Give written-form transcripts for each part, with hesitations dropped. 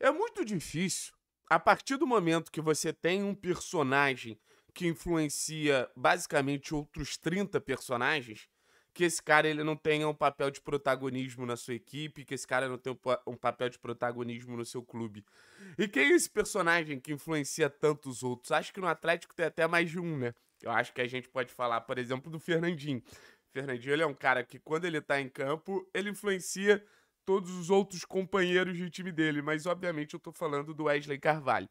É muito difícil, a partir do momento que você tem um personagem que influencia basicamente outros 30 personagens, que esse cara ele não tenha um papel de protagonismo na sua equipe, que esse cara não tenha um papel de protagonismo no seu clube. E quem é esse personagem que influencia tantos outros? Acho que no Atlético tem até mais de um, né? Eu acho que a gente pode falar, por exemplo, do Fernandinho. O Fernandinho ele é um cara que quando ele tá em campo, ele influencia todos os outros companheiros de time dele, mas obviamente eu tô falando do Wesley Carvalho.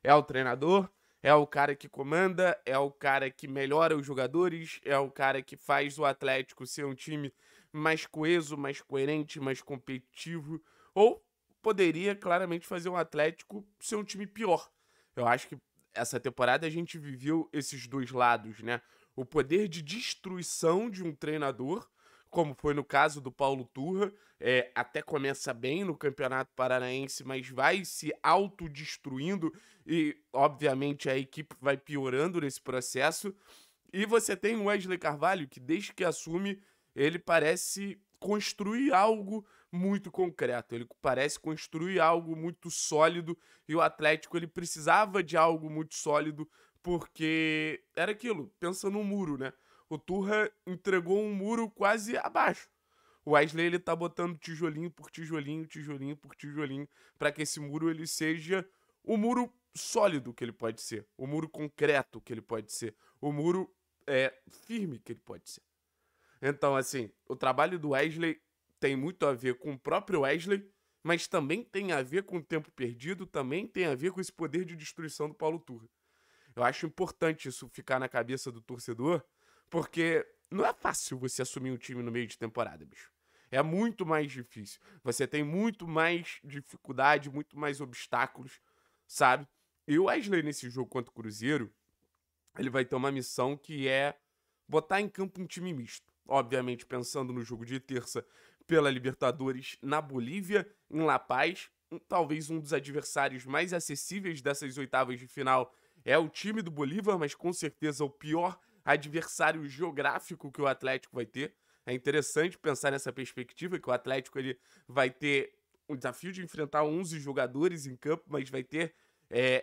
É o treinador, é o cara que comanda, é o cara que melhora os jogadores, é o cara que faz o Atlético ser um time mais coeso, mais coerente, mais competitivo, ou poderia claramente fazer o Atlético ser um time pior. Eu acho que essa temporada a gente viveu esses dois lados, né? O poder de destruição de um treinador, como foi no caso do Paulo Turra, até começa bem no Campeonato Paranaense, mas vai se autodestruindo e, obviamente, a equipe vai piorando nesse processo. E você tem o Wesley Carvalho, que desde que assume, ele parece construir algo muito concreto, ele parece construir algo muito sólido e o Atlético ele precisava de algo muito sólido porque era aquilo, pensa no muro, né? O Turra entregou um muro quase abaixo. O Wesley ele tá botando tijolinho por tijolinho, tijolinho por tijolinho, para que esse muro ele seja o muro sólido que ele pode ser, o muro concreto que ele pode ser, o muro firme que ele pode ser. Então, assim, o trabalho do Wesley tem muito a ver com o próprio Wesley, mas também tem a ver com o tempo perdido, também tem a ver com esse poder de destruição do Paulo Turra. Eu acho importante isso ficar na cabeça do torcedor, porque não é fácil você assumir um time no meio de temporada, bicho. É muito mais difícil. Você tem muito mais dificuldade, muito mais obstáculos, sabe? E o Wesley, nesse jogo contra o Cruzeiro, ele vai ter uma missão que é botar em campo um time misto. Obviamente, pensando no jogo de terça pela Libertadores na Bolívia, em La Paz, talvez um dos adversários mais acessíveis dessas oitavas de final é o time do Bolívar, mas com certeza o pior adversário geográfico que o Atlético vai ter. É interessante pensar nessa perspectiva, que o Atlético ele vai ter o desafio de enfrentar 11 jogadores em campo, mas vai ter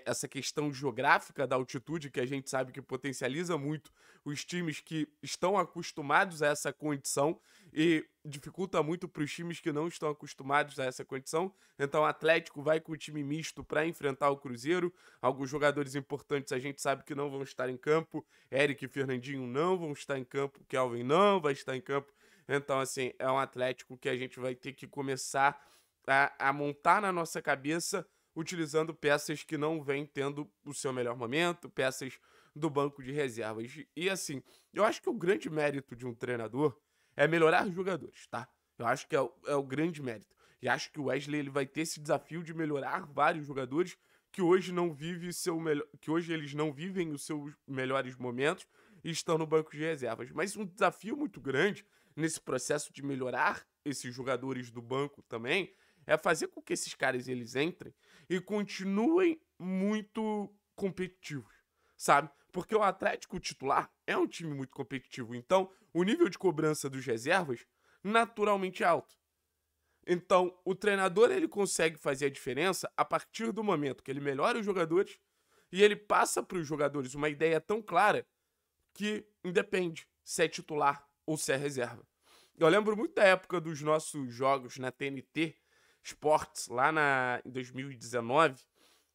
essa questão geográfica da altitude, que a gente sabe que potencializa muito os times que estão acostumados a essa condição e dificulta muito para os times que não estão acostumados a essa condição. Então o Atlético vai com o time misto para enfrentar o Cruzeiro. Alguns jogadores importantes a gente sabe que não vão estar em campo. Eric e Fernandinho não vão estar em campo. Kelvin não vai estar em campo. Então, assim, é um Atlético que a gente vai ter que começar a montar na nossa cabeça, utilizando peças que não vêm tendo o seu melhor momento, peças do banco de reservas. E assim, eu acho que o grande mérito de um treinador é melhorar os jogadores, tá? Eu acho que é o grande mérito. E acho que o Wesley ele vai ter esse desafio de melhorar vários jogadores que hoje não vive seu melhor, que hoje eles não vivem os seus melhores momentos e estão no banco de reservas. Mas um desafio muito grande nesse processo de melhorar esses jogadores do banco também é fazer com que esses caras eles entrem e continuem muito competitivos, sabe? Porque o Atlético titular é um time muito competitivo, então o nível de cobrança dos reservas naturalmente é alto. Então o treinador ele consegue fazer a diferença a partir do momento que ele melhora os jogadores e ele passa para os jogadores uma ideia tão clara que independe se é titular ou se é reserva. Eu lembro muito da época dos nossos jogos na TNT, Esportes, lá em 2019,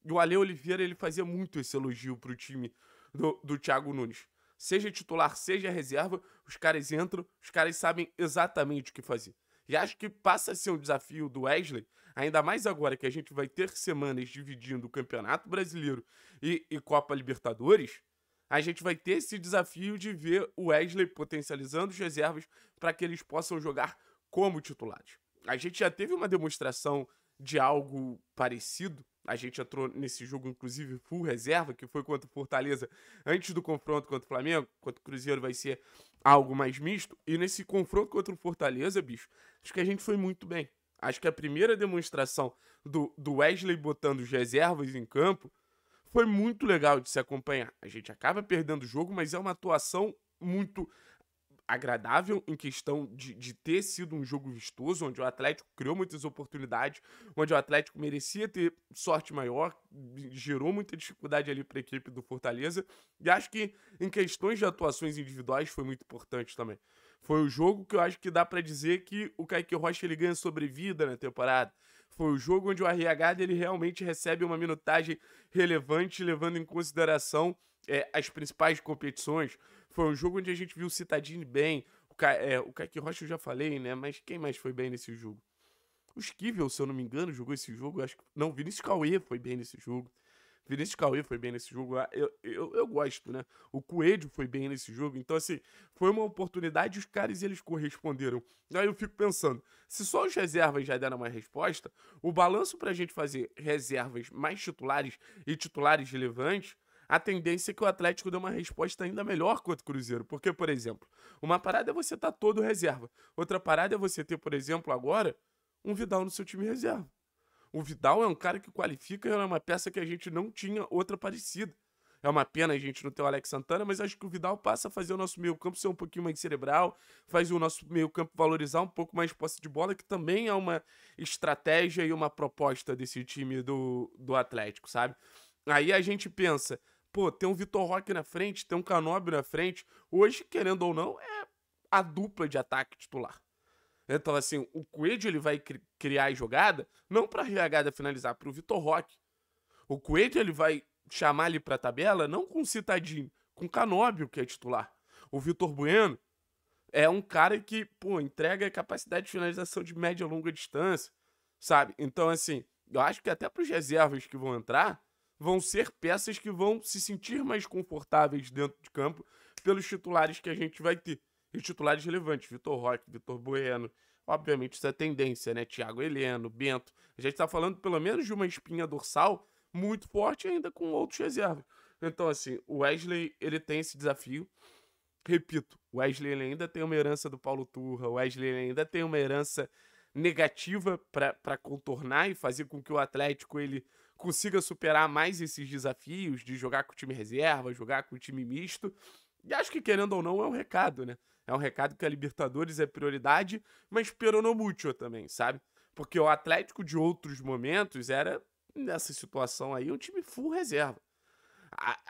e o Alê Oliveira ele fazia muito esse elogio pro time do Thiago Nunes. Seja titular, seja reserva, os caras entram, os caras sabem exatamente o que fazer. E acho que passa a ser um desafio do Wesley, ainda mais agora que a gente vai ter semanas dividindo o Campeonato Brasileiro e Copa Libertadores, a gente vai ter esse desafio de ver o Wesley potencializando os reservas para que eles possam jogar como titulares. A gente já teve uma demonstração de algo parecido. A gente entrou nesse jogo, inclusive, full reserva, que foi contra o Fortaleza, antes do confronto contra o Flamengo. Contra o Cruzeiro vai ser algo mais misto. E nesse confronto contra o Fortaleza, bicho, acho que a gente foi muito bem. Acho que a primeira demonstração do Wesley botando as reservas em campo foi muito legal de se acompanhar. A gente acaba perdendo o jogo, mas é uma atuação muito agradável em questão de ter sido um jogo vistoso, onde o Atlético criou muitas oportunidades, onde o Atlético merecia ter sorte maior, gerou muita dificuldade ali para a equipe do Fortaleza, e acho que em questões de atuações individuais foi muito importante também. Foi o jogo que eu acho que dá para dizer que o Kaique Rocha ele ganha sobrevida na temporada. Foi o jogo onde o RH ele realmente recebe uma minutagem relevante, levando em consideração as principais competições. Foi um jogo onde a gente viu o Citadini bem, o Kaique Rocha eu já falei, né? Mas quem mais foi bem nesse jogo? O Esquível, se eu não me engano, jogou esse jogo. Acho que... Não, Vinícius Cauê foi bem nesse jogo. Vinícius Cauê foi bem nesse jogo, eu gosto, né? O Coelho foi bem nesse jogo, então assim, foi uma oportunidade e os caras eles corresponderam. Aí eu fico pensando, se só os reservas já deram uma resposta, o balanço pra gente fazer reservas mais titulares e titulares relevantes, a tendência é que o Atlético dê uma resposta ainda melhor contra o Cruzeiro. Porque, por exemplo, uma parada é você estar todo reserva, outra parada é você ter, por exemplo, agora, um Vidal no seu time reserva. O Vidal é um cara que qualifica, é uma peça que a gente não tinha outra parecida. É uma pena a gente não ter o Alex Santana, mas acho que o Vidal passa a fazer o nosso meio campo ser um pouquinho mais cerebral, faz o nosso meio campo valorizar um pouco mais posse de bola, que também é uma estratégia e uma proposta desse time do Atlético, sabe? Aí a gente pensa, pô, tem um Vitor Roque na frente, tem um Canobio na frente. Hoje, querendo ou não, é a dupla de ataque titular. Então, assim, o Coelho ele vai criar a jogada, não para a jogada finalizar, para o Vitor Roque. O Coelho ele vai chamar ali para a tabela, não com o Citadini, com o Canobio, que é titular. O Vitor Bueno é um cara que, pô, entrega capacidade de finalização de média e longa distância, sabe? Então, assim, eu acho que até para os reservas que vão entrar, vão ser peças que vão se sentir mais confortáveis dentro de campo pelos titulares que a gente vai ter. E titulares relevantes, Vitor Roque, Vitor Bueno, obviamente isso é tendência, né? Thiago Heleno, Bento, a gente tá falando pelo menos de uma espinha dorsal muito forte ainda com outros reservas. Então assim, o Wesley, ele tem esse desafio, repito, o Wesley ele ainda tem uma herança do Paulo Turra, o Wesley ele ainda tem uma herança negativa para contornar e fazer com que o Atlético ele consiga superar mais esses desafios de jogar com o time reserva, jogar com o time misto, e acho que querendo ou não é um recado, né? É um recado que a Libertadores é prioridade, mas peronomútil também, sabe? Porque o Atlético de outros momentos era, nessa situação aí, um time full reserva.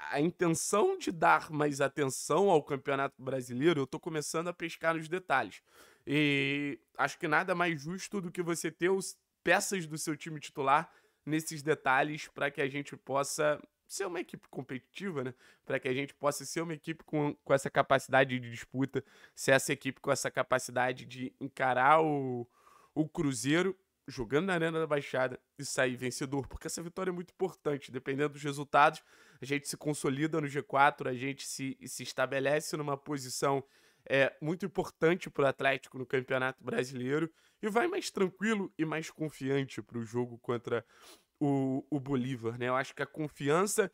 A intenção de dar mais atenção ao Campeonato Brasileiro, eu tô começando a pescar nos detalhes. E acho que nada mais justo do que você ter os peças do seu time titular nesses detalhes para que a gente possa ser uma equipe competitiva, né? Para que a gente possa ser uma equipe com essa capacidade de disputa, ser essa equipe com essa capacidade de encarar o Cruzeiro jogando na Arena da Baixada e sair vencedor, porque essa vitória é muito importante. Dependendo dos resultados, a gente se consolida no G4, a gente se estabelece numa posição muito importante para o Atlético no Campeonato Brasileiro e vai mais tranquilo e mais confiante para o jogo contra o Bolívar, né? Eu acho que a confiança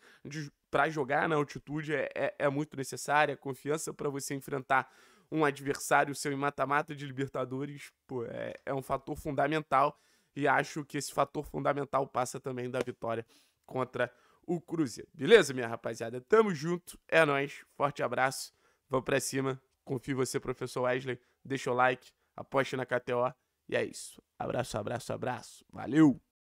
para jogar na altitude é muito necessária, a confiança para você enfrentar um adversário seu em mata-mata de Libertadores, pô, é um fator fundamental e acho que esse fator fundamental passa também da vitória contra o Cruzeiro. Beleza, minha rapaziada? Tamo junto, é nóis, forte abraço, vamos pra cima, confio em você, professor Wesley, deixa o like, aposte na KTO e é isso. Abraço, abraço, abraço, valeu!